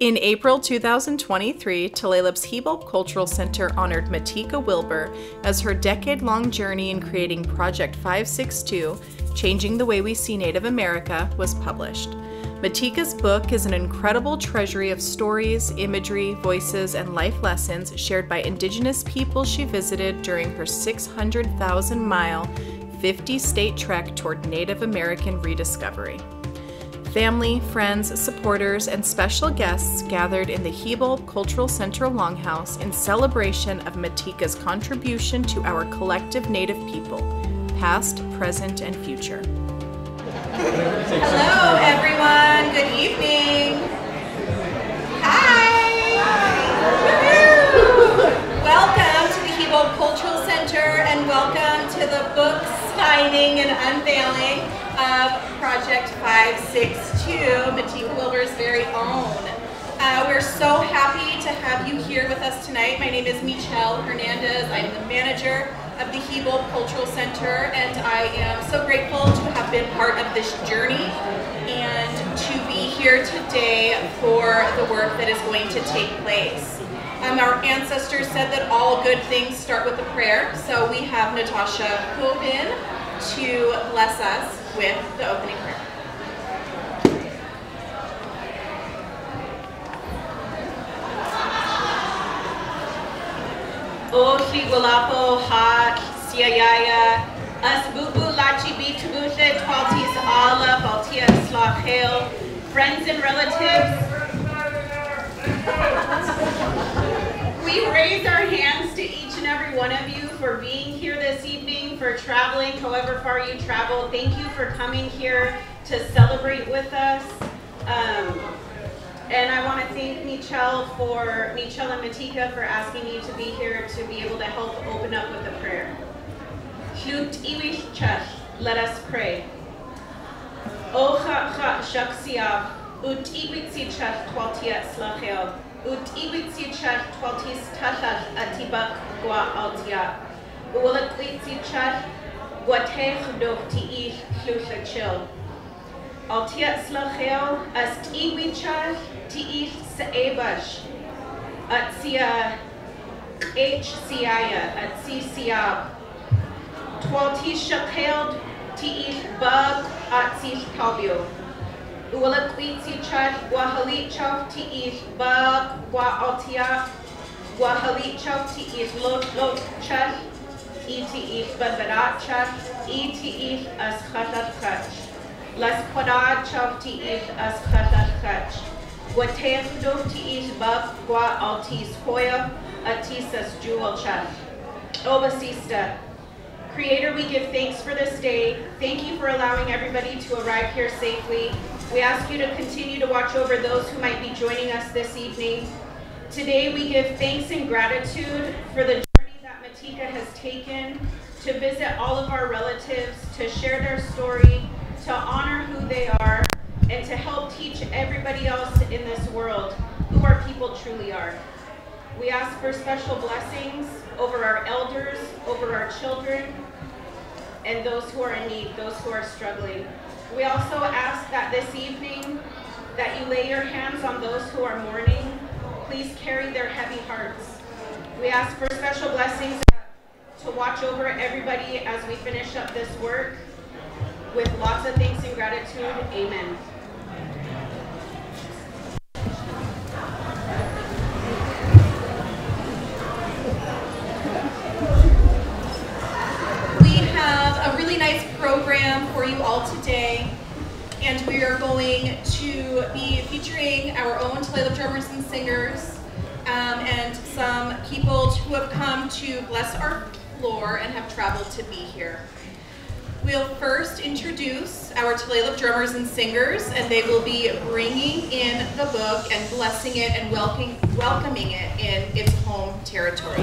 In April 2023, Tulalip's Hibulb Cultural Center honored Matika Wilbur as her decade-long journey in creating Project 562, Changing the Way We See Native America, was published. Matika's book is an incredible treasury of stories, imagery, voices, and life lessons shared by Indigenous people she visited during her 600,000-mile, 50-state trek toward Native American rediscovery. Family, friends, supporters, and special guests gathered in the Hibulb Cultural Center Longhouse in celebration of Matika's contribution to our collective Native people, past, present, and future. Hello everyone, good evening. Hi! Welcome to the Hibulb Cultural Center and welcome to the book signing and unveiling of Project 562, Matika Wilbur's very own. We're so happy to have you here with us tonight. My name is Michelle Hernandez. I'm the manager of the Hibulb Cultural Center, and I am so grateful to have been part of this journey and to be here today for the work that is going to take place. Our ancestors said that all good things start with a prayer, so we have Natasha Coben to bless us with the opening prayer. O Higulapo Ha Siayaya Asbubu Lachi Bitubusha Twaltis Ala Baltia Slahil, friends and relatives. We raise our hands to each and every one of you for being here this evening, for traveling however far you travel. Thank you for coming here to celebrate with us. And I want to thank Michelle and Matika for asking you to be here to be able to help open up with a prayer. Let us pray. O Chakha Shaksiab, Ut Iwitsi Chach Twaltia Slachel, Ut Iwitsi Chach Twaltis Tachach Atibak Gua Altia. Uwalakwitzichach Guatech Dov Tiich Pluchachil. Altiat Slachel Ast Iwichach Tiich Saebash. Atsia HCIA Atsisiab. Twaltis Shakheld Tiich Bug Atsis Kalbio. Uwalakwitzichach Guahalichach Tiich Bug Gua Altia. Guahalichach Tiich Lot Chach. ETE Babarachach, ETE Aschatarchach, Las Parachach TE Aschatarchach, Watem Dov TE Bab Gua Altis Hoya, Atisas Jewelchach. Obasista, Creator, we give thanks for this day. Thank you for allowing everybody to arrive here safely. We ask you to continue to watch over those who might be joining us this evening. Today, we give thanks and gratitude for the Matika has taken to visit all of our relatives, to share their story, to honor who they are, and to help teach everybody else in this world who our people truly are. We ask for special blessings over our elders, over our children, and those who are in need, those who are struggling. We also ask that this evening that you lay your hands on those who are mourning. Please carry their heavy hearts. We ask for special blessings to watch over everybody as we finish up this work with lots of thanks and gratitude. Amen. We have a really nice program for you all today, and we are going to be featuring our own Tulalip drummers and singers. And some people who have come to bless our floor and have traveled to be here. We'll first introduce our Tulalip drummers and singers, and they will be bringing in the book and blessing it and welcoming it in its home territory.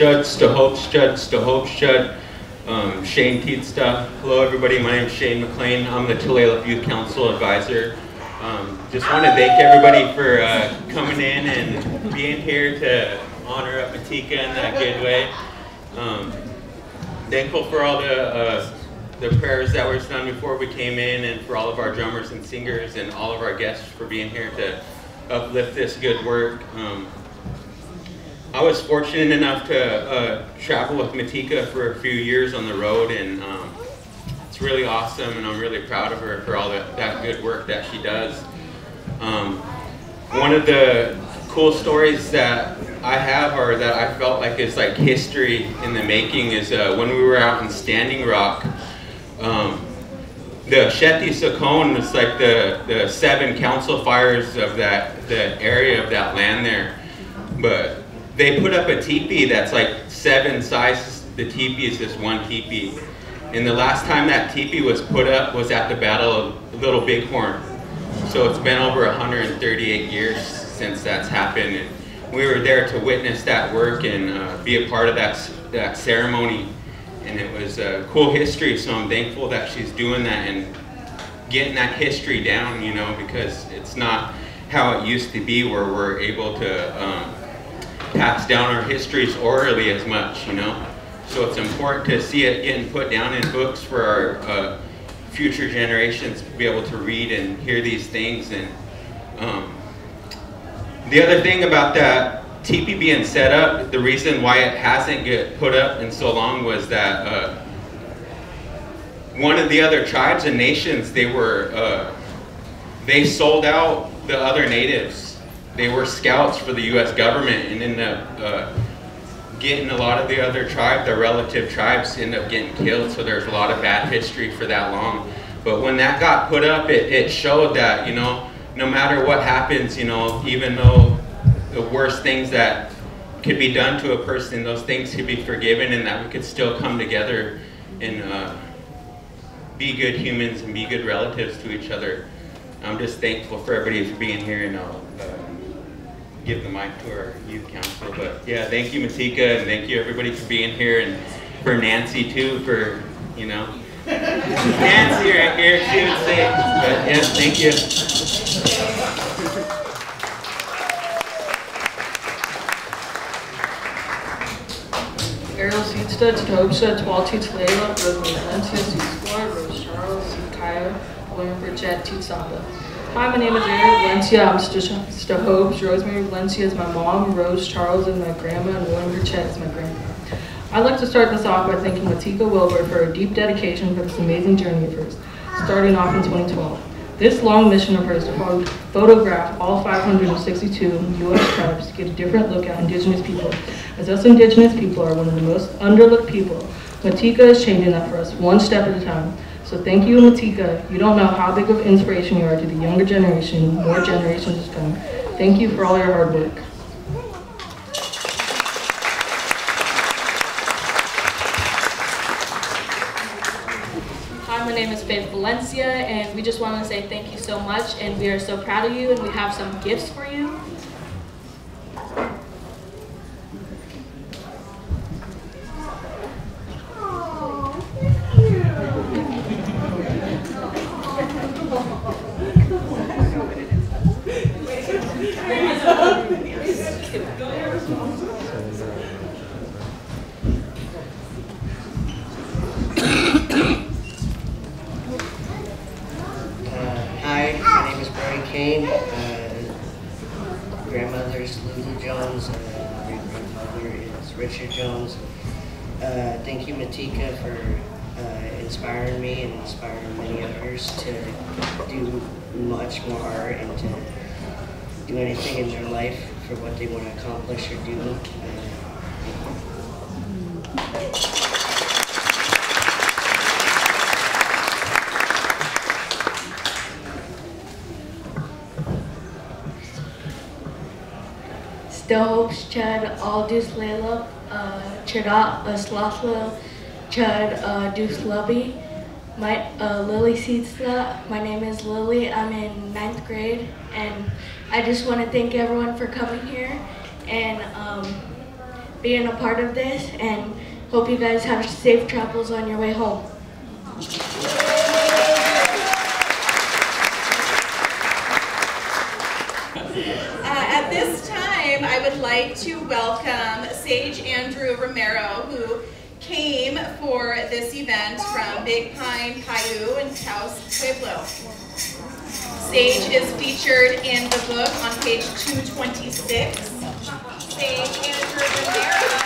Judd, Stahopes Judd, Stahopes Judd, Shane Tietzda. Hello everybody, my name is Shane McLean. I'm the Tulalip Youth Council Advisor. Just want to thank everybody for coming in and being here to honor Matika in that good way. Thankful for all the prayers that were done before we came in, and for all of our drummers and singers and all of our guests for being here to uplift this good work. I was fortunate enough to travel with Matika for a few years on the road, and it's really awesome, and I'm really proud of her for all that good work that she does. One of the cool stories that I have, or that I felt like is like history in the making, is when we were out in Standing Rock, the Shetty Sakon was like the 7 council fires of the area of that land there. But they put up a teepee that's like 7 sizes. The teepee is this one teepee. And the last time that teepee was put up was at the Battle of Little Bighorn. So it's been over 138 years since that's happened. And we were there to witness that work and be a part of that ceremony. And it was a cool history, so I'm thankful that she's doing that and getting that history down, you know, because it's not how it used to be where we're able to pass down our histories orally as much, you know. So it's important to see it getting put down in books for our future generations to be able to read and hear these things. And the other thing about that teepee being set up, the reason why it hasn't get put up in so long was that one of the other tribes and nations, they sold out the other natives. They were scouts for the U.S. government, and ended up getting a lot of the other tribes, their relative tribes, end up getting killed. So there's a lot of bad history for that long. But when that got put up, it showed that, you know, no matter what happens, you know, even though the worst things that could be done to a person, those things could be forgiven, and that we could still come together and be good humans and be good relatives to each other. I'm just thankful for everybody for being here, and all. Give the mic to our youth council, but yeah, thank you Matika, and thank you everybody for being here, and for Nancy too, for, you know, Nancy right here, she would say, but yeah, thank you. Errol Tietzda, Tobe Sets, Wal Tietz Layla, Rosemary Valencia, Seascore, Rose Charles, Kaya, William Burchett, Tietzanda. Hi, my name is Erin Valencia. I'm Stahopes. Rosemary Valencia is my mom, Rose Charles is my grandma, and William Burchett is my grandpa. I'd like to start this off by thanking Matika Wilbur for her deep dedication for this amazing journey of hers, starting off in 2012. This long mission of hers to photograph all 562 U.S. tribes to get a different look at indigenous people, as us indigenous people are one of the most underlooked people. Matika is changing that for us, one step at a time. So thank you, Matika. You don't know how big of inspiration you are to the younger generation, more generations to come. Thank you for all your hard work. Hi, my name is Faith Valencia, and we just want to say thank you so much, and we are so proud of you, and we have some gifts for you. Stahopes Chad Aldous Lalop Chadat Slothlo Chad Deuce Lubby. My Lily Seatsla. My name is Lily. I'm in 9th grade, and I just want to thank everyone for coming here, and being a part of this, and hope you guys have safe travels on your way home. At this time, I would like to welcome Sage Andrew Romero, who came for this event from Big Pine, Paiute, and Taos Pueblo. Sage is featured in the book on page 226. Sage Andrew Romero.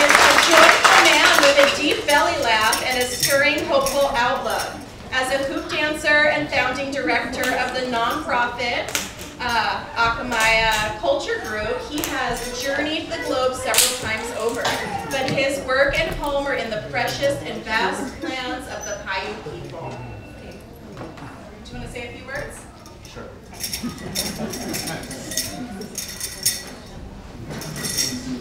Is a joyful man with a deep belly laugh and a stirring, hopeful outlook. As a hoop dancer and founding director of the nonprofit Akamaya Culture Group, he has journeyed the globe several times over, but his work and home are in the precious and vast lands of the Paiute people. Okay. Do you want to say a few words? Sure.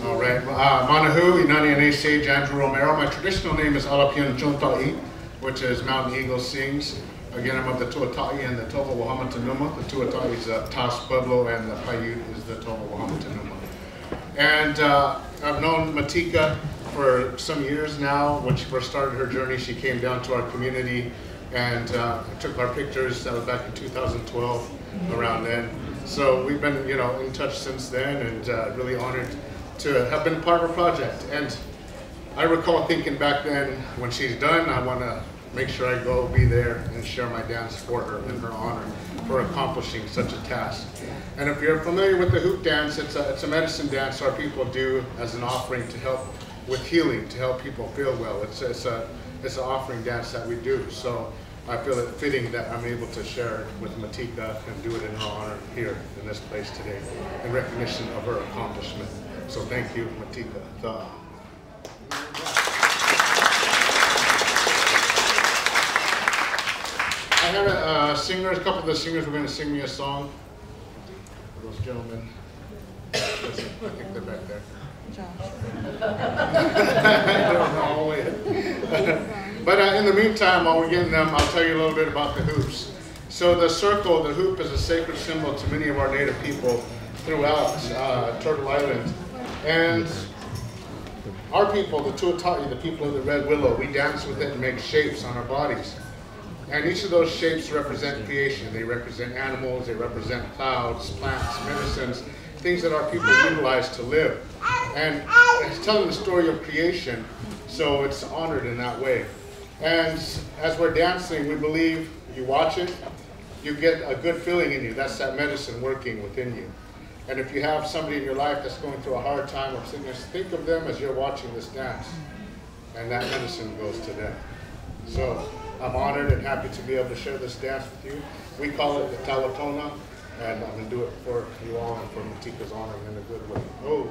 All right. Manahu, Inani Ane Sage Andrew Romero. My traditional name is Alapian Juntai, which is Mountain Eagle Sings. Again, I'm of the Tuata'i and the Tova Wahamatanuma. The Tuata'i is Taos Pueblo, and the Paiute is the Tova Wahamatanuma. And I've known Matika for some years now. When she first started her journey, she came down to our community and took our pictures. That was back in 2012, around then. So we've been, you know, in touch since then, and really honored to have been part of her project. And I recall thinking back then, when she's done, I want to make sure I go be there and share my dance for her in her honor for accomplishing such a task. And if you're familiar with the hoop dance, it's a medicine dance our people do as an offering to help with healing, to help people feel well. It's an offering dance that we do. So I feel it fitting that I'm able to share it with Matika and do it in her honor here in this place today in recognition of her accomplishment. So thank you, Matika. I had a couple of the singers were going to sing me a song. Those gentlemen. I think they're back there. Josh. But in the meantime, while we're getting them, I'll tell you a little bit about the hoops. So the circle, the hoop, is a sacred symbol to many of our native people throughout Turtle Island. And our people, the Tuata'i, the people of the Red Willow, we dance with it and make shapes on our bodies. And each of those shapes represent creation. They represent animals, they represent clouds, plants, medicines, things that our people utilize to live. And it's telling the story of creation, so it's honored in that way. And as we're dancing, we believe you watch it, you get a good feeling in you. That's that medicine working within you. And if you have somebody in your life that's going through a hard time, think of them as you're watching this dance. And that medicine goes to them. So I'm honored and happy to be able to share this dance with you. We call it the Tawatona, and I'm going to do it for you all and for Matika's honor in a good way. Oh.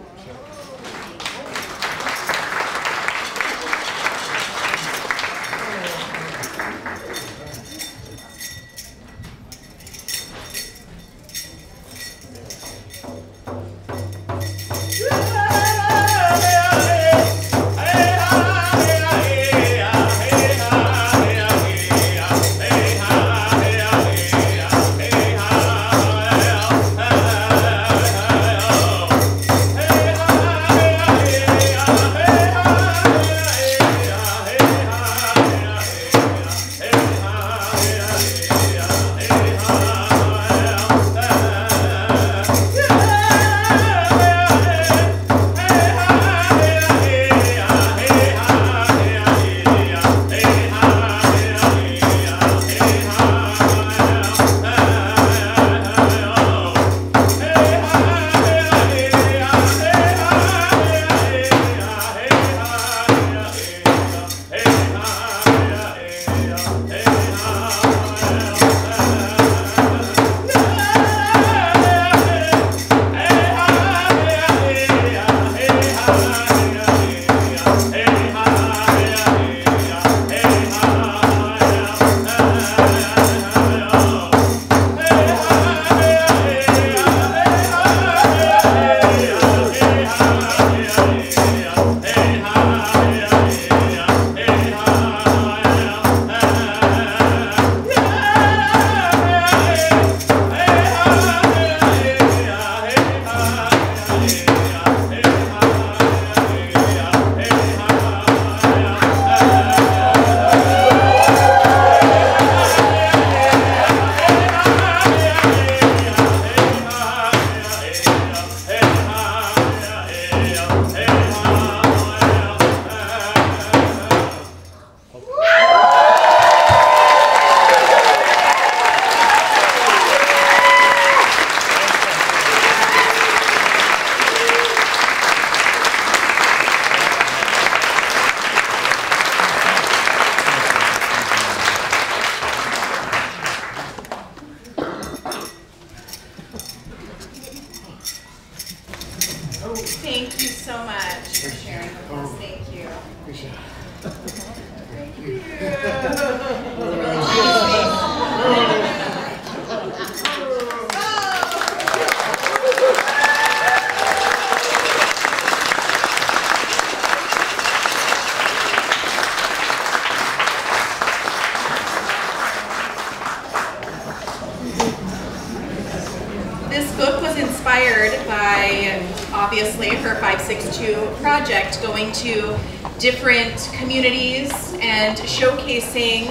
inspired by, obviously, her 562 project, going to different communities and showcasing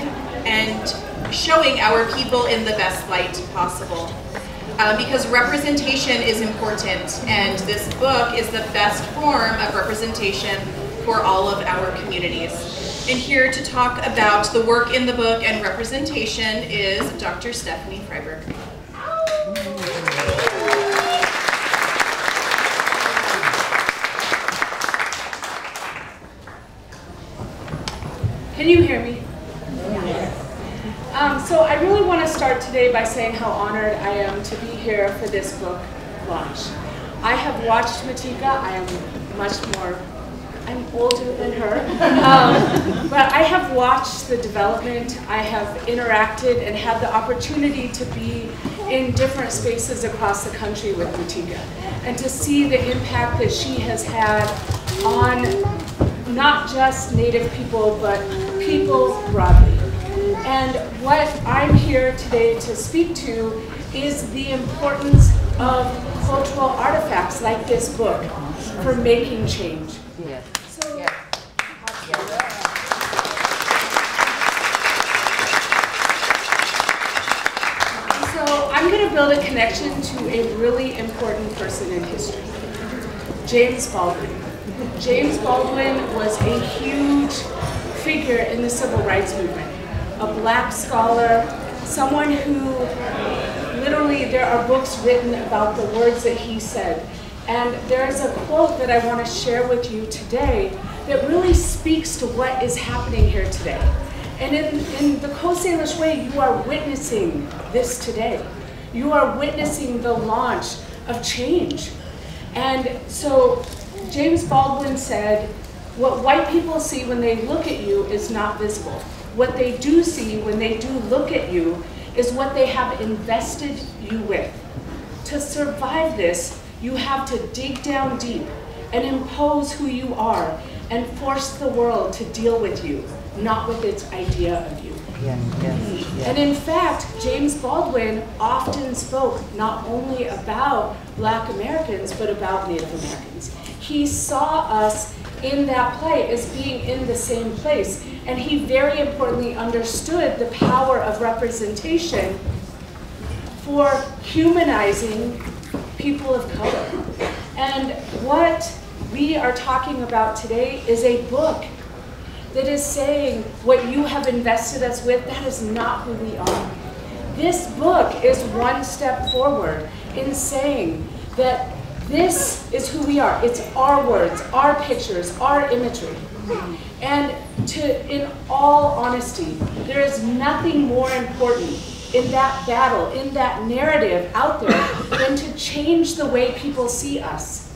and showing our people in the best light possible. Because representation is important, and this book is the best form of representation for all of our communities. And here to talk about the work in the book and representation is Dr. Stephanie Freiberg. Can you hear me? Yes. So I really want to start today by saying how honored I am to be here for this book launch. I have watched Matika. I am much more, I'm older than her, but I have watched the development. I have interacted and had the opportunity to be in different spaces across the country with Matika, and to see the impact that she has had on not just Native people, but people broadly. And what I'm here today to speak to is the importance of cultural artifacts like this book for making change. Yeah. So, yeah. So I'm going to build a connection to a really important person in history, James Baldwin. James Baldwin was a huge figure in the civil rights movement, a black scholar, someone who literally there are books written about the words that he said. And there's a quote that I want to share with you today that really speaks to what is happening here today. And in the Coast Salish way, you are witnessing this today. You are witnessing the launch of change. And so James Baldwin said, what white people see when they look at you is not visible. What they do see when they do look at you is what they have invested you with. To survive this, you have to dig down deep and impose who you are and force the world to deal with you, not with its idea of you. Yeah, yes, yeah. And in fact, James Baldwin often spoke not only about Black Americans, but about Native Americans. He saw us in that play as being in the same place, and he very importantly understood the power of representation for humanizing people of color. And what we are talking about today is a book that is saying what you have invested us with, that is not who we are. This book is one step forward in saying that this is who we are. It's our words, our pictures, our imagery. And in all honesty, there is nothing more important in that battle, in that narrative out there, than to change the way people see us.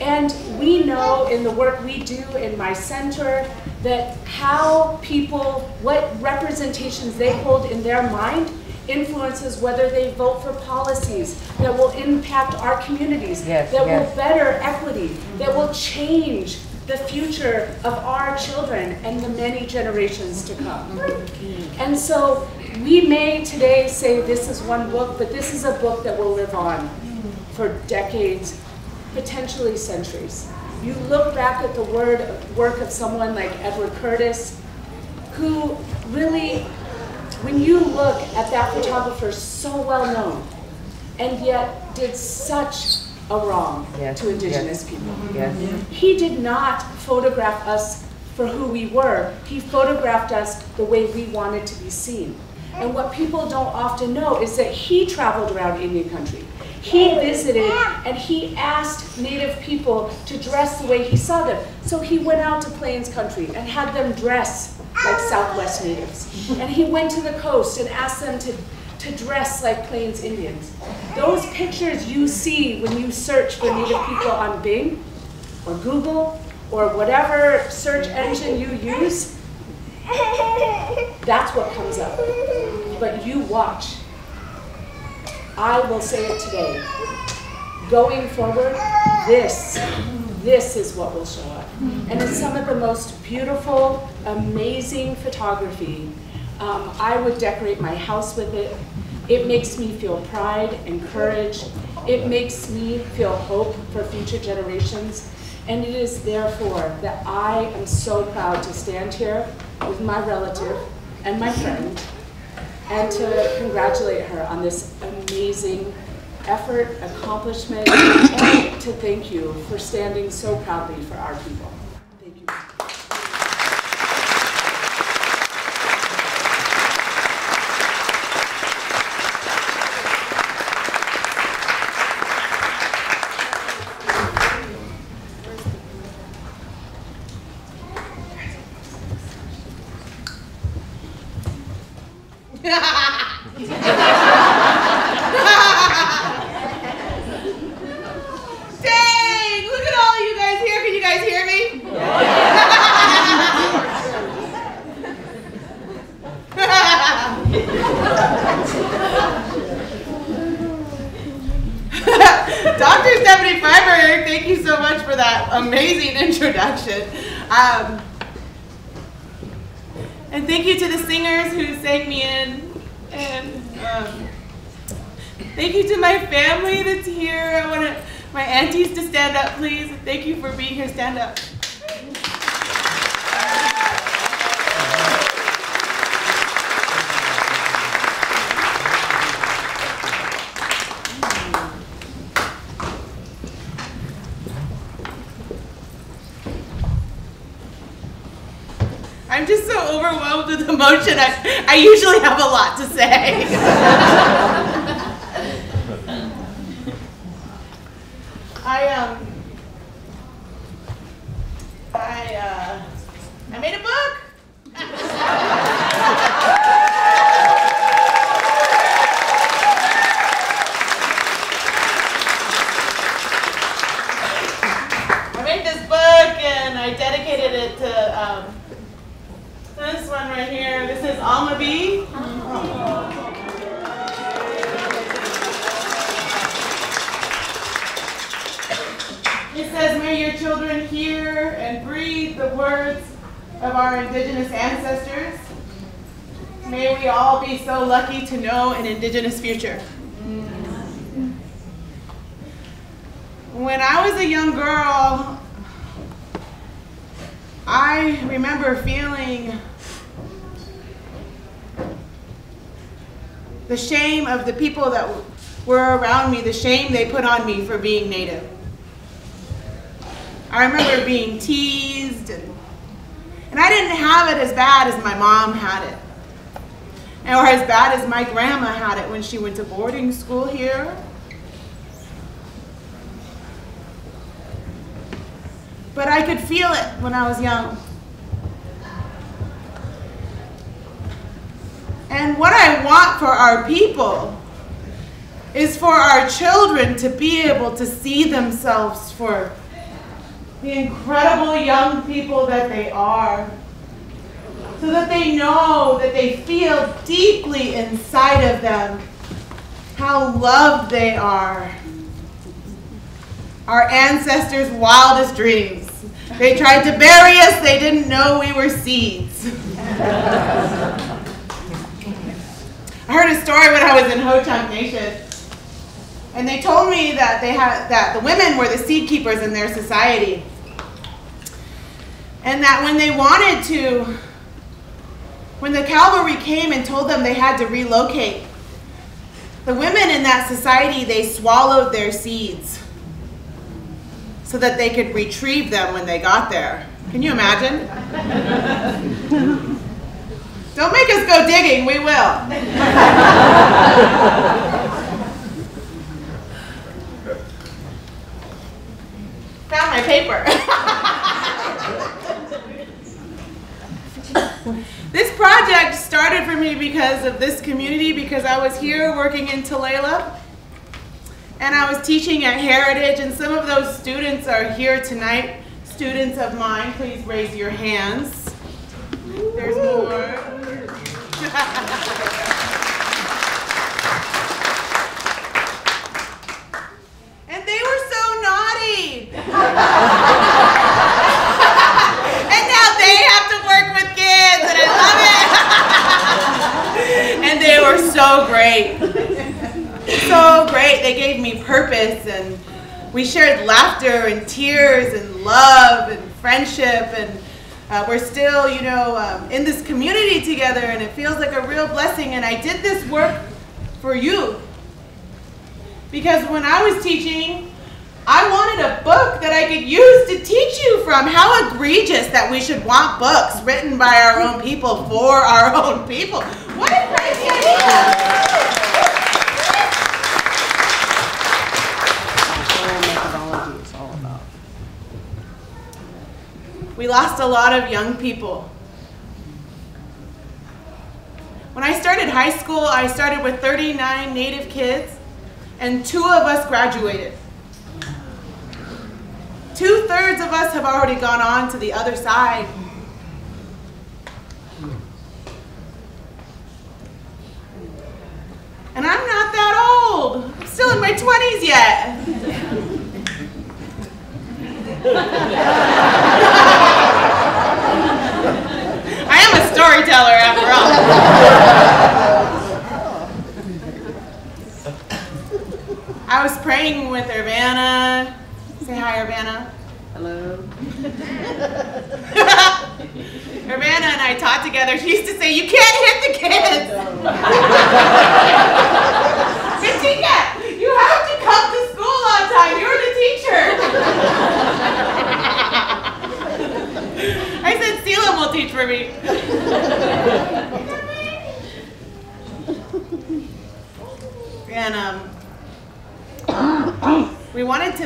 And we know in the work we do in my center that how people, what representations they hold in their mind influences whether they vote for policies that will impact our communities, yes, that yes. will better equity, mm-hmm. that will change the future of our children and the many generations to come. Mm-hmm. And so we may today say this is one book, but this is a book that will live on for decades, potentially centuries. You look back at the work of someone like Edward Curtis, who really, when you look at that photographer, so well known, and yet did such a wrong yes, to Indigenous yes, people. Yes. He did not photograph us for who we were. He photographed us the way we wanted to be seen. And what people don't often know is that he traveled around Indian country. He visited and he asked Native people to dress the way he saw them. So he went out to Plains country and had them dress like Southwest Natives. And he went to the coast and asked them to dress like Plains Indians. Those pictures you see when you search for Native people on Bing or Google or whatever search engine you use, that's what comes up. But you watch. I will say it today. Going forward, this is what will show up. And it's some of the most beautiful, amazing photography. I would decorate my house with it. It makes me feel pride and courage. It makes me feel hope for future generations, and it is therefore that I am so proud to stand here with my relative and my friend and to congratulate her on this amazing effort, accomplishment, and to thank you for standing so proudly for our people. Thank you. Dr. Stephanie Freiberg, thank you so much for that amazing introduction. And thank you to the singers who sang me in. And thank you to my family that's here. I want my aunties to stand up, please. Thank you for being here. Stand up. I'm just so overwhelmed with emotion. I usually have a lot to say. I made a book. I made this book and I dedicated it to this one right here. This is Alma B. It says, may your children hear and breathe the words of our indigenous ancestors. May we all be so lucky to know an indigenous future. When I was a young girl, I remember feeling the shame of the people that were around me, the shame they put on me for being Native. I remember being teased, and I didn't have it as bad as my mom had it, or as bad as my grandma had it when she went to boarding school here. But I could feel it when I was young. And what I want for our people is for our children to be able to see themselves for the incredible young people that they are, so that they know that they feel deeply inside of them how loved they are. Our ancestors' wildest dreams. They tried to bury us, they didn't know we were seeds. I heard a story when I was in Ho-Chunk Nation, and they told me that that the women were the seed keepers in their society, and that when they wanted to, when the cavalry came and told them they had to relocate, the women in that society, they swallowed their seeds so that they could retrieve them when they got there. Can you imagine? Don't make us go digging, we will. Found my paper. This project started for me because of this community, because I was here working in Tulalip. And I was teaching at Heritage, and some of those students are here tonight. Students of mine, please raise your hands. There's more. And they were so naughty. And now they have to work with kids, and I love it. And they were so great. so great. They gave me purpose, and we shared laughter and tears and love and friendship, and we're still, you know, in this community together, and it feels like a real blessing. And I did this work for you, because when I was teaching, I wanted a book that I could use to teach you from. How egregious that we should want books written by our own people for our own people. What a crazy idea! We lost a lot of young people. When I started high school, I started with 39 Native kids, and 2 of us graduated. 2/3 of us have already gone on to the other side. And I'm not that old. I'm still in my 20s yet. Storyteller after all. I was praying with Irvana. Say hi, Irvana. Hello. Irvana and I taught together. She used to say, "You can't hit the kids." Matika, you have to come to school on time. You're the teacher. I said, "Selim will teach for me." And we wanted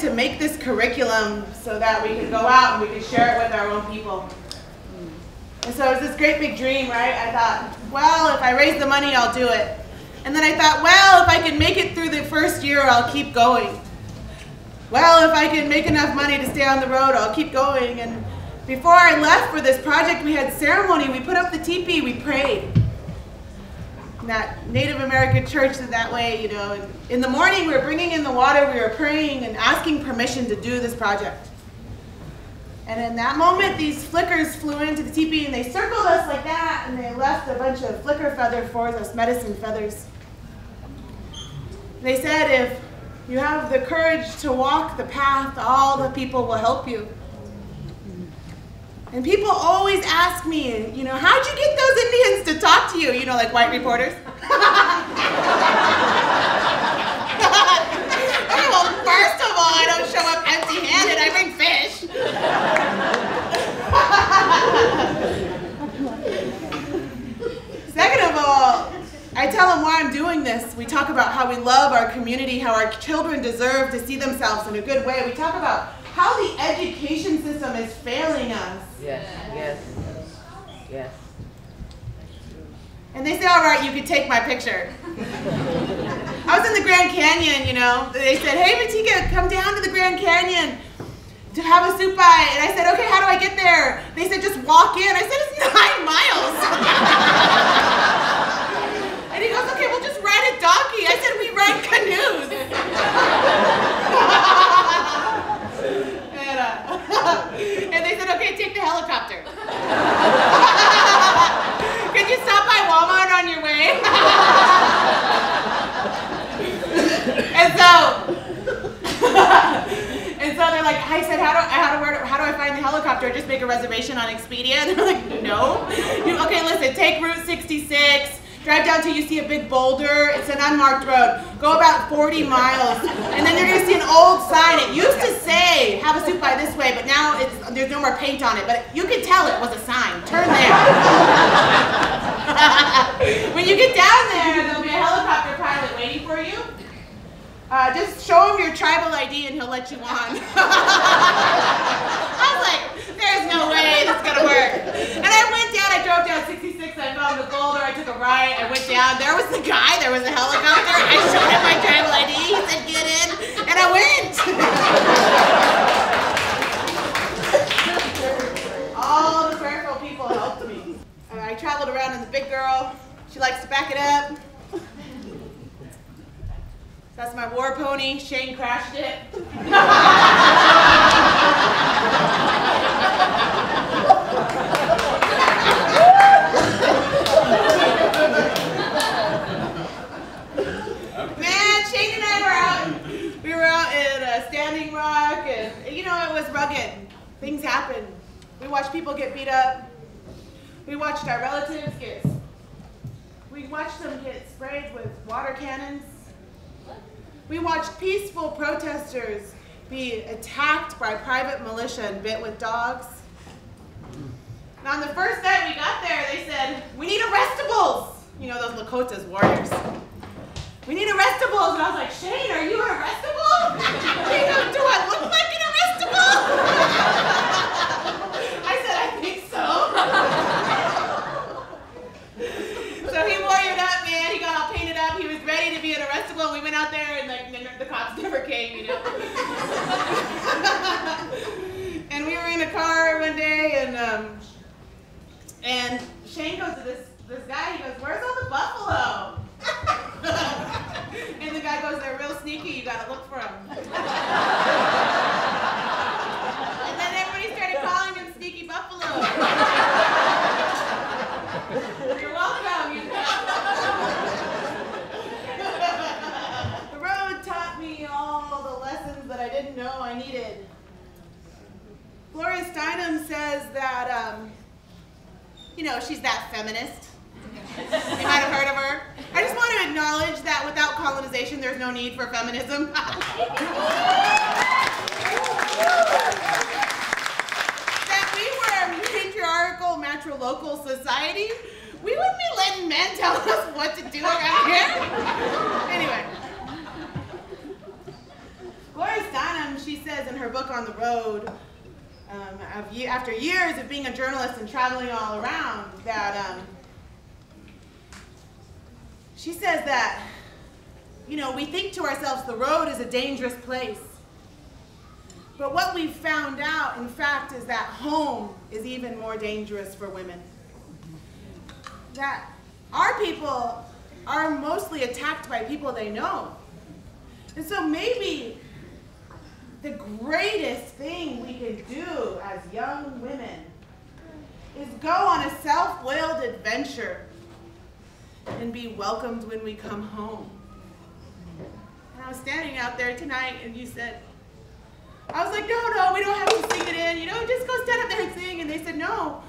to make this curriculum so that we could go out and we could share it with our own people. And so it was this great big dream, right? I thought, well, if I raise the money, I'll do it. And then I thought, well, if I can make it through the first year, I'll keep going. Well, if I can make enough money to stay on the road, I'll keep going. And before I left for this project, we had ceremony. We put up the teepee. We prayed. In that Native American church, in that way, you know. In the morning, we were bringing in the water. We were praying and asking permission to do this project. And in that moment, these flickers flew into the teepee, and they circled us like that, and they left a bunch of flicker feather for us, medicine feathers. They said, if you have the courage to walk the path, all the people will help you. And people always ask me, you know, how'd you get those Indians to talk to you? You know, like white reporters. Okay, well, first of all, I don't show up empty-handed. I bring fish. Second of all, I tell them why I'm doing this. We talk about how we love our community, how our children deserve to see themselves in a good way. We talk about how the education system is failing us. Yes, yes, yes. And they say, all right, you can take my picture. I was in the Grand Canyon, you know. They said, hey, Matika, come down to the Grand Canyon to have a soup bite. And I said, okay, how do I get there? They said, just walk in. I said, it's 9 miles. And he goes, okay, we'll just ride a donkey. I said, we ride canoes. And they said, okay, take the helicopter. Could you stop by Walmart on your way? and so they're like, I said, how do I find the helicopter? Just make a reservation on Expedia? And they're like, no. Okay, listen, take Route 66. Drive down till you see a big boulder. It's an unmarked road. Go about 40 miles, and then you're gonna see an old sign. It used to say, "Have a soup by this way," but now there's no more paint on it. But you could tell it was a sign. Turn there. When you get down there, there'll be a helicopter pilot waiting for you. Just show him your tribal ID, and he'll let you on. I was like, there's no way that's gonna work. And I went down. I drove down 66. I found the boulder. I took a ride. I went down. There was the guy. There was a helicopter. I showed him my tribal ID. He said, "Get in," and I went. All the prayerful people helped me. I traveled around in the big girl. She likes to back it up. That's my war pony. Shane crashed it. watched people get beat up. We watched our relatives get, we watched them get sprayed with water cannons. We watched peaceful protesters be attacked by private militia and bit with dogs. And on the first night we got there, they said, we need arrestables. You know, those Lakotas, warriors. We need arrestables. And I was like, Shane, are you an arrestable? Do I look like an arrestable? I said, I think so. So he warriored up, man. He got all painted up. He was ready to be an arrestable. And we went out there, and like the cops never came, you know. And we were in a car one day, and Shane goes to this guy, he goes, where's all the buffalo? And the guy goes, they're real sneaky, you gotta look for them. And then everybody started calling him Sneaky Buffalo. You're welcome, you know. The road taught me all the lessons that I didn't know I needed. Gloria Steinem says that, you know, she's that feminist. You might have heard of her. I just want to acknowledge that without colonization, there's no need for feminism. That we were a patriarchal, matrilocal society. We wouldn't be letting men tell us what to do around here. Anyway. Gloria Steinem, she says in her book On the Road, after years of being a journalist and traveling all around, that she says that, you know, we think to ourselves the road is a dangerous place. But what we've found out, in fact, is that home is even more dangerous for women. That our people are mostly attacked by people they know. And so maybe the greatest thing we can do as young women is go on a self-willed adventure and be welcomed when we come home. And I was standing out there tonight, and you said, I was like, no, we don't have to sing it in. You know, just go stand up there and sing. And they said, no,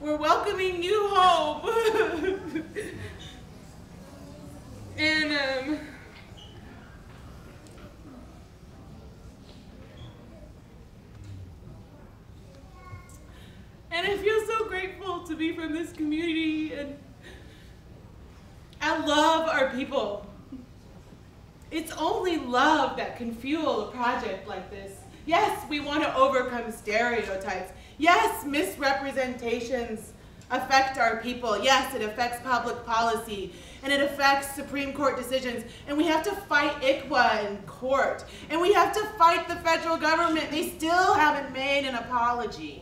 we're welcoming you home. And I feel so grateful to be from this community, and I love our people. It's only love that can fuel a project like this. Yes, we want to overcome stereotypes. Yes, misrepresentations affect our people. Yes, it affects public policy, and it affects Supreme Court decisions. And we have to fight ICWA in court, and we have to fight the federal government. They still haven't made an apology.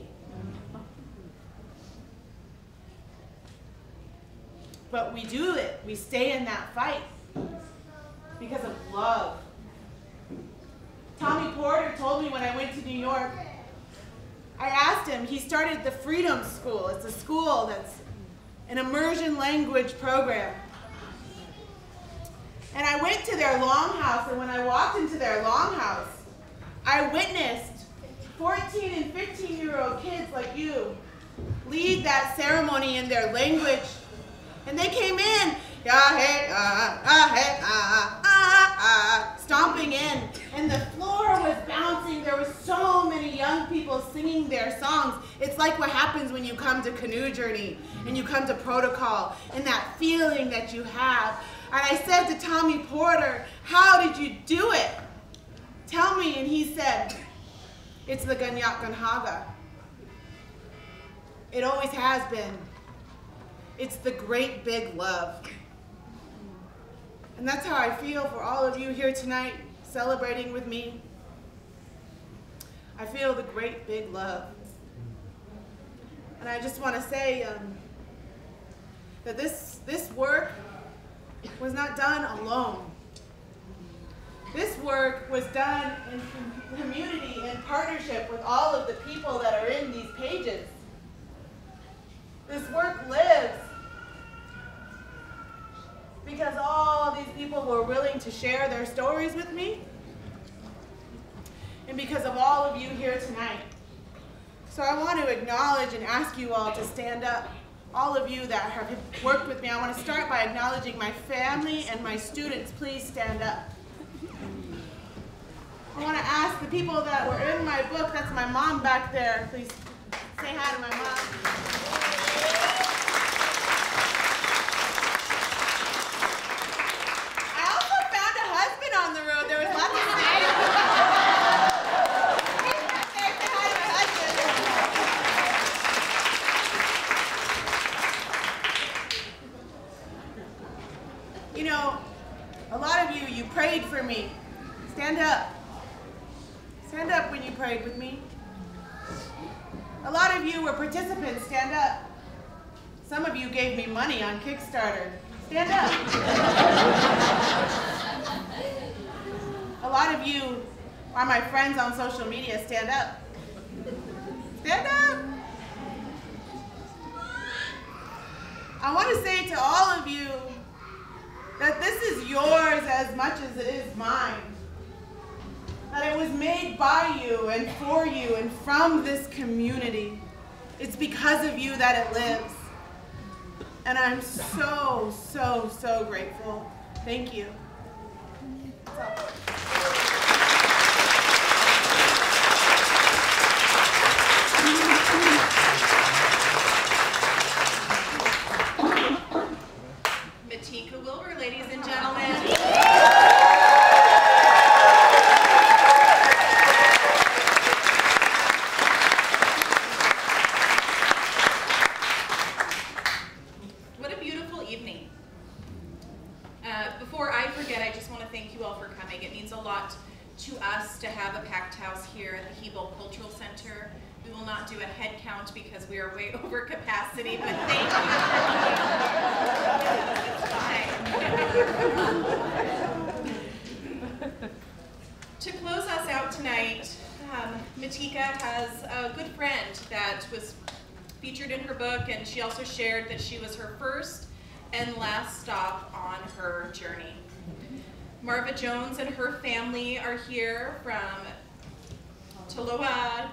But we do it. We stay in that fight because of love. Tommy Porter told me when I went to New York, I asked him, he started the Freedom School. It's a school that's an immersion language program. And I went to their longhouse, and when I walked into their longhouse, I witnessed 14 and 15-year-old kids like you lead that ceremony in their language. And they came in, stomping in, and the floor was bouncing. There were so many young people singing their songs. It's like what happens when you come to Canoe Journey and you come to Protocol, and that feeling that you have. And I said to Tommy Porter, how did you do it? Tell me. And he said, it's the Ganyak Ganhaga. It always has been. It's the great big love. And that's how I feel for all of you here tonight, celebrating with me. I feel the great big love. And I just want to say that this work was not done alone. This work was done in community and partnership with all of the people that are in these pages. This work lives because all these people were willing to share their stories with me, and because of all of you here tonight. So So I want to acknowledge and ask you all to stand up, all of you that have worked with me. I want to start by acknowledging my family and my students. Please stand up. I want to ask the people that were in my book, that's my mom back there, please say hi to my mom. I also found a husband on the road. There was lots of You know, a lot of you prayed for me. Stand up. Stand up when you prayed with me. A lot of you were participants. Stand up. Some of you gave me money on Kickstarter. Stand up. A lot of you are my friends on social media. Stand up. Stand up. I want to say to all of you, that this is yours as much as it is mine. That it was made by you and for you and from this community. It's because of you that it lives. And I'm so, so, so grateful. Thank you. Matika Wilbur, ladies and gentlemen. What a beautiful evening. Before I forget, I just want to thank you all for coming. It means a lot to us to have a packed house here at the Hibulb Cultural Center. We will not do a head count because we are way over capacity, but thank you for coming. To close us out tonight, Matika has a good friend that was featured in her book, and she also shared that she was her first and last stop on her journey. Marva Jones and her family are here from Tuloa,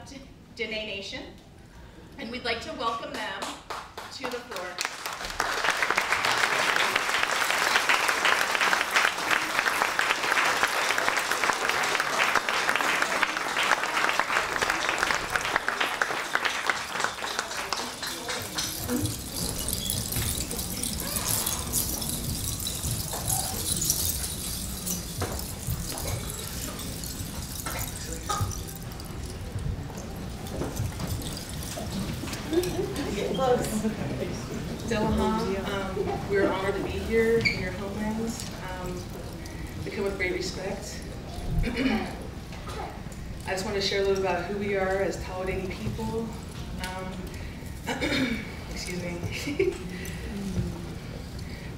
Diné Nation, and we'd like to welcome them to the floor. We're honored to be here in your homelands. We come with great respect. I just want to share a little about who we are as Taladani people. Excuse me.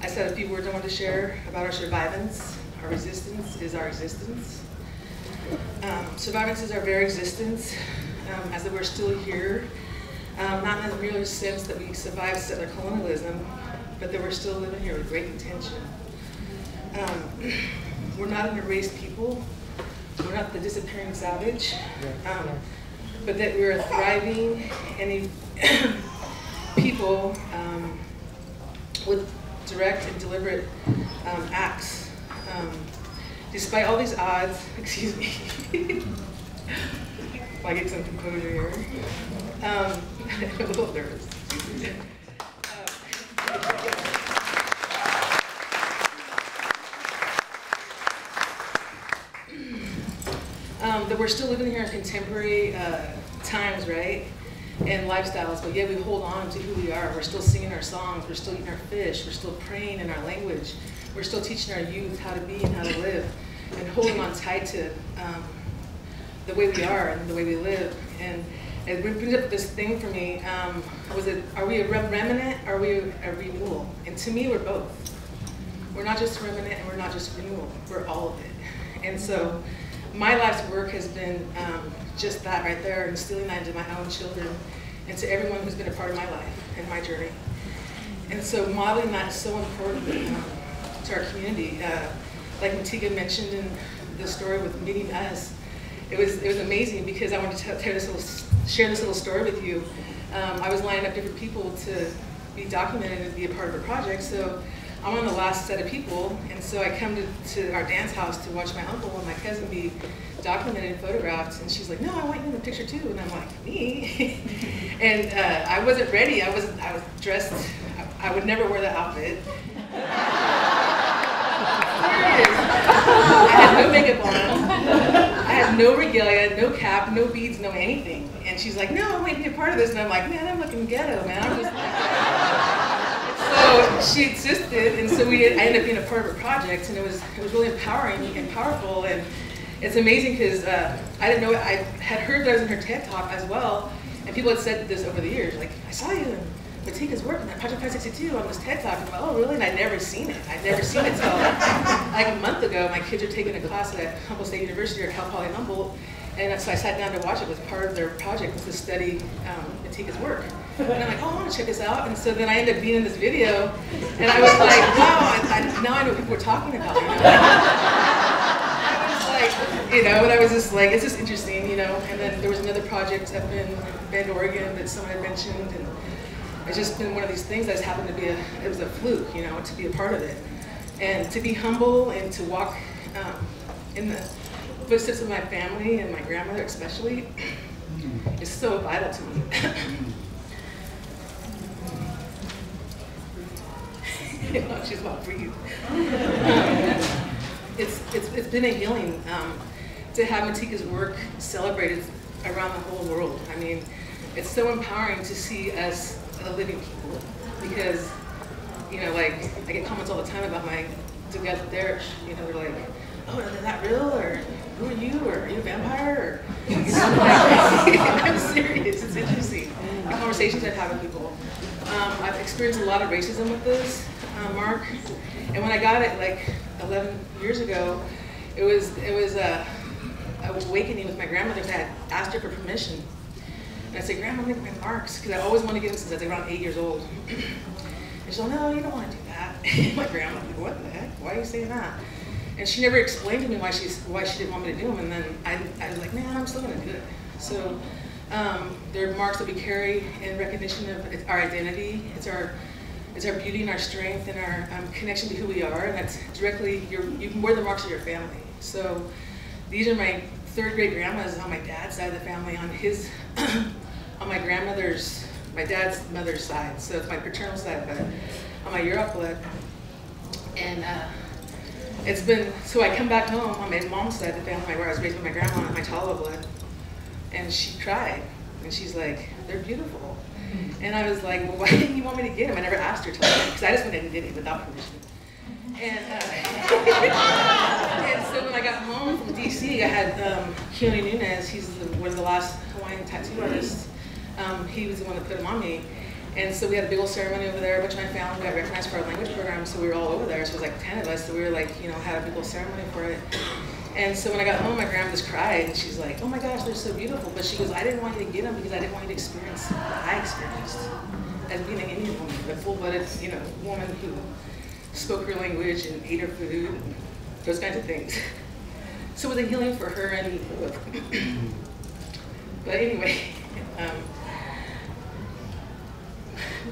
I said a few words I want to share about our survivance. Our resistance is our existence. Survivance is our very existence, as that we're still here. Not in the real sense that we survived settler colonialism, but that we're still living here with great intention. We're not an erased people. We're not the disappearing salvage, but that we're a thriving and a people with direct and deliberate acts. Despite all these odds, excuse me, if I get some composure here. I'm a little nervous. That we're still living here in contemporary times, right? And lifestyles, but yet we hold on to who we are. We're still singing our songs, we're still eating our fish, we're still praying in our language, we're still teaching our youth how to be and how to live, and holding on tight to the way we are and the way we live. And it brings up this thing for me, was it, are we a remnant, or are we a renewal? And to me, we're both. We're not just remnant and we're not just renewal, we're all of it. And so my life's work has been just that right there, instilling that into my own children and to everyone who's been a part of my life and my journey. And so modeling that is so important to our community. Like Matika mentioned in the story with meeting us, it was amazing because I wanted to tell this little share this little story with you. I was lining up different people to be documented and be a part of a project, so I'm on the last set of people, and so I come to our dance house to watch my uncle and my cousin be documented and photographed, and she's like, no, I want you in the picture too, and I'm like, me? And I wasn't ready, I was dressed, I would never wear that outfit. I had no makeup on, I had no regalia, no cap, no beads, no anything. And she's like, no, I want you to be a part of this, and I'm like, man, I'm looking ghetto, man, I'm just like... So she insisted, and so I ended up being a part of her project, and it was really empowering and powerful, and it's amazing because I didn't know, I had heard that I was in her TED Talk as well, and people had said this over the years, like, I saw you in Matika's work in that Project 562 on this TED Talk, and I'm like, oh really? And I'd never seen it. I'd never seen it until like a month ago. My kids are taking a class at Humboldt State University or Cal Poly Humboldt, and so I sat down to watch it. It was part of their project was to study Matika's work. And I'm like, oh, I want to check this out. And so then I ended up being in this video, and I was like, wow, now I know what people were talking about. You know? You know, and I was just like, it's just interesting, you know. And then there was another project up in Bend, Oregon that someone had mentioned, and it's just been one of these things that just happened to be it was a fluke, you know, to be a part of it. And to be humble and to walk in the footsteps of my family and my grandmother especially is so vital to me. Oh, she's about to breathe. It's been a healing to have Matika's work celebrated around the whole world. I mean, it's so empowering to see us living people, because, you know, like, I get comments all the time about my together there, you know, they're like, oh, is that real? Or who are you? Or are you a vampire? Or, you know, like, I'm serious, it's interesting. The conversations I have with people. I've experienced a lot of racism with this, Mark, and when I got it, like, 11 years ago, it was a awakening with my grandmother. I had asked her for permission, and I said, "Grandma, make my marks," because I always wanted to get them since I was around 8 years old. And she's like, "No, you don't want to do that." My grandma, like, "What the heck? Why are you saying that?" And she never explained to me why she didn't want me to do them. And then I was like, "Man, I'm still going to do it." So they're marks that we carry in recognition of our identity. It's our beauty and our strength and our connection to who we are, and that's directly, you can wear the marks of your family. So these are my third great grandmas on my dad's side of the family, on my grandmother's, my dad's mother's side, so it's my paternal side, but on my Europe blood. And it's been, so I come back home on my mom's side of the family where I was raised with my grandma and my Tala blood, and she cried, and she's like, they're beautiful. And I was like, well, why didn't you want me to get him? I never asked her to, because I just went in and did it without permission. And so when I got home from DC, I had Keoni Nunez, he's one of the last Hawaiian tattoo artists. He was the one that put him on me. And so we had a big old ceremony over there, which my family got recognized for our language program, so we were all over there. So it was like 10 of us, so we were like, you know, had a big old ceremony for it. And so when I got home, my grandma just cried, and she's like, oh my gosh, they're so beautiful. But she goes, I didn't want you to get them because I didn't want you to experience what I experienced as being an Indian woman, a full-blooded, you know, woman who spoke her language and ate her food, and those kinds of things. So it was a healing for her, and but anyway,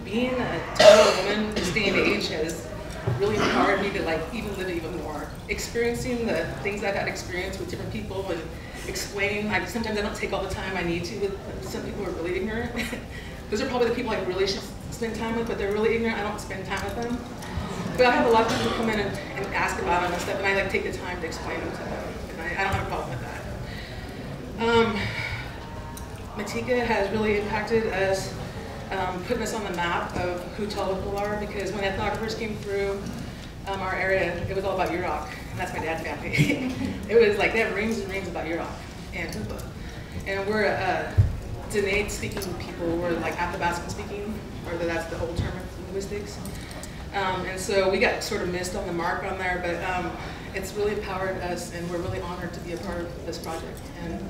being a total woman this day and age has really empowered me to like even live even more. Experiencing the things I've had experience with different people and explaining, like sometimes I don't take all the time I need to with some people who are really ignorant. Those are probably the people I really should spend time with, but they're really ignorant, I don't spend time with them. But I have a lot of people come in and ask about them and stuff, and I like take the time to explain them to them. And I don't have a problem with that. Matika has really impacted us, putting us on the map of who tall people are, because when ethnographers came through our area, it was all about Yurok, and that's my dad's family. It was like, they have rings and rings about Yurok and Tupa. And we're Diné speaking people, we're like Athabaskan speaking, or that's the old term of linguistics. And so we got sort of missed on the mark on there, but it's really empowered us, and we're really honored to be a part of this project. And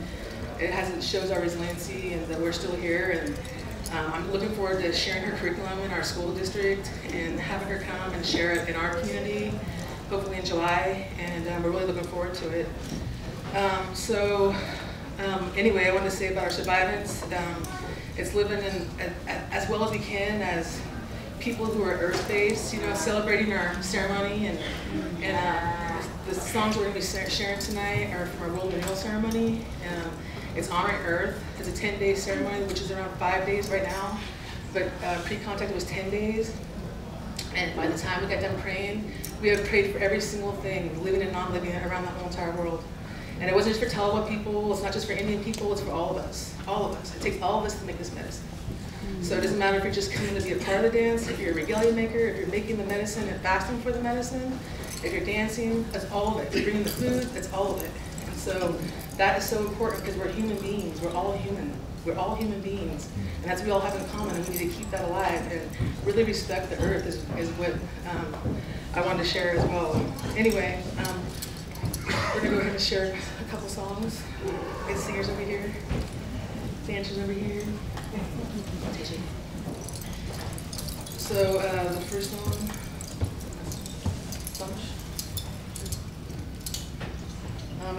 it shows our resiliency and that we're still here. And I'm looking forward to sharing her curriculum in our school district and having her come and share it in our community, hopefully in July, and we're really looking forward to it. So Anyway, I want to say about our survivants, it's living in, as well as we can as people who are earth-based, you know, celebrating our ceremony, and the songs we're going to be sharing tonight are from our World Renewal Ceremony. It's Honoring Earth. It's a 10-day ceremony, which is around 5 days right now, but pre-contact was 10 days. And by the time we got done praying, we have prayed for every single thing, living and non-living, around the whole entire world. And it wasn't just for Taliban people, it's not just for Indian people, it's for all of us, It takes all of us to make this medicine. So it doesn't matter if you're just coming to be a part of the dance, if you're a regalia maker, if you're making the medicine and fasting for the medicine, if you're dancing, that's all of it. If you're bringing the food, that's all of it. And so that is so important because we're human beings, we're all human. We're all human beings, and that's what we all have in common, and we need to keep that alive and really respect the earth is what I wanted to share as well. Anyway, we're gonna go ahead and share a couple songs. We have singers over here, dancers over here. So the first one,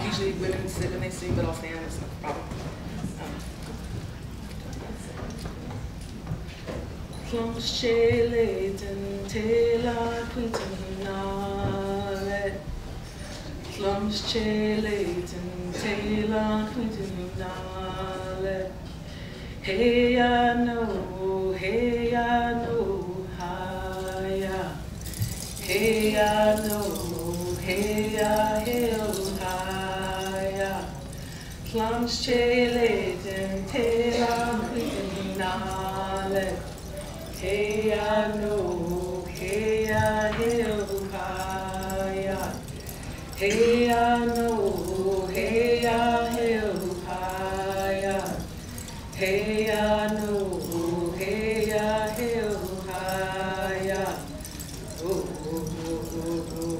usually women sit when they sing, but I'll stand, it's not a problem. Clonchele tela quintinale. Clonchele tela quintinale. Hey I know, hiya. Hey I know, hey I know, hiya. Clonchele tela quintinale. Hey, I know, hey, I hear, hey, I know, hey, I hear, hey, I know, hey, I hear, oh, oh, oh, oh, oh, oh.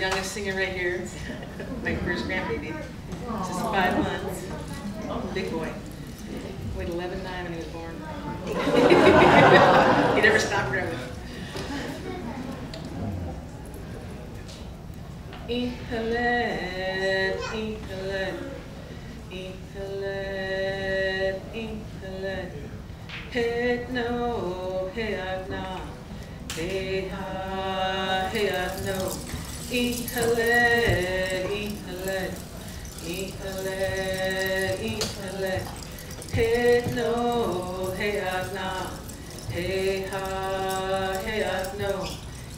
Youngest singer right here, my first grandbaby, just 5 months, big boy, weighed 11.9 when he was born. He never stopped growing. Inhalet, inhalet, inhalet, inhalet, head no, head na, hey ha, head no. Inhalet, inhalet, inhalet, inhalet. Hey no, hey agna, hey ha, hey agno.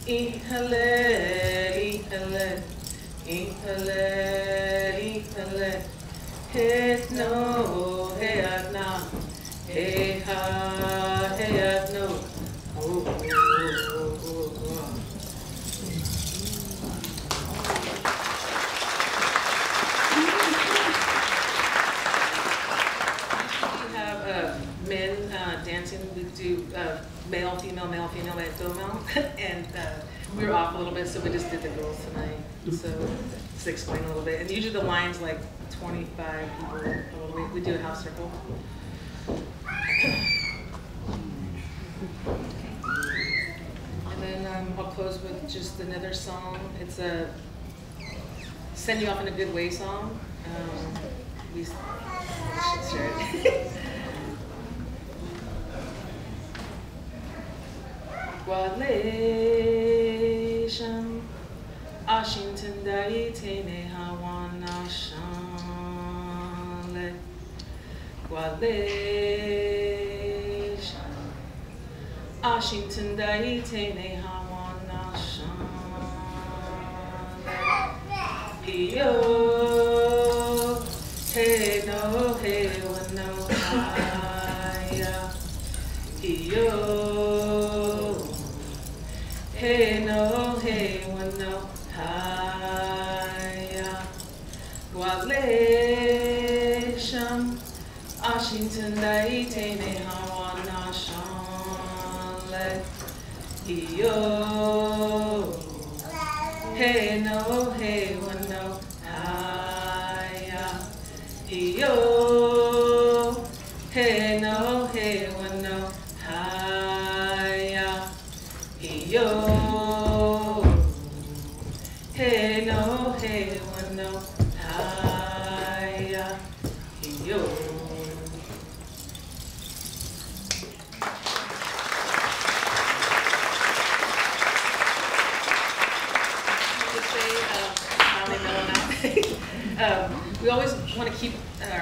Inhalet, inhalet, inhalet, inhalet. Hey no, hey agna, hey ha, hey agno. Male, female, male, female, male, female, and we were off a little bit, so we just did the girls tonight. So just to explain a little bit, and usually the line's like 25 people. A little bit. We do a house circle. And then I'll close with just another song. It's a "Send You Off in a Good Way" song. We should share it. Walation Ashington Daitene Hawana Shale Walation Ashington Daitene Hawana Shale Pio Hey no Hey no Haya Pio Hey no, hey one no, hiya. Walesham, Ashington daite ne hawana shale. Iyo. Hey no, hey one no, hiya. Iyo. Hey no, hey. Oh, hey, we want to know. Yo. We always want to keep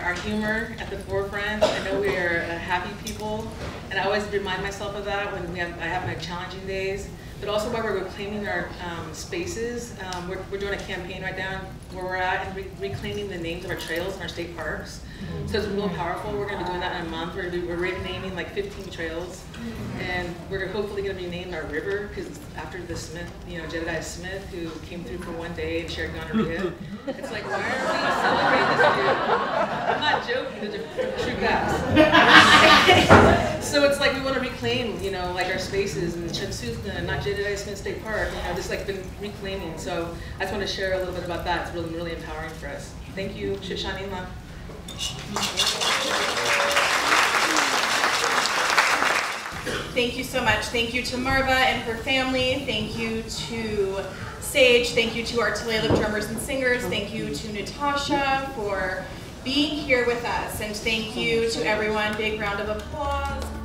our humor at the forefront. I know we are happy people, and I always remind myself of that when we have, I have my challenging days. But also while we're reclaiming our spaces, we're doing a campaign right now where we're at and reclaiming the names of our trails and our state parks. So it's real powerful. We're going to be doing that in a month. We're renaming like 15 trails, and we're hopefully going to rename our river because after the Smith, you know, Jedediah Smith, who came through for one day and shared gonorrhea, it's like, why are we celebrating this dude? I'm not joking. These are true facts. So it's like we want to reclaim, you know, like our spaces and Chinsuthna, not Jedediah Smith State Park. You know, just like been reclaiming. So I just want to share a little bit about that. It's really, really empowering for us. Thank you, Shishanima. Thank you so much. Thank you to Marva and her family. Thank you to Sage. Thank you to our Tulalip drummers and singers. Thank you to Natasha for being here with us. And thank you to everyone. Big round of applause.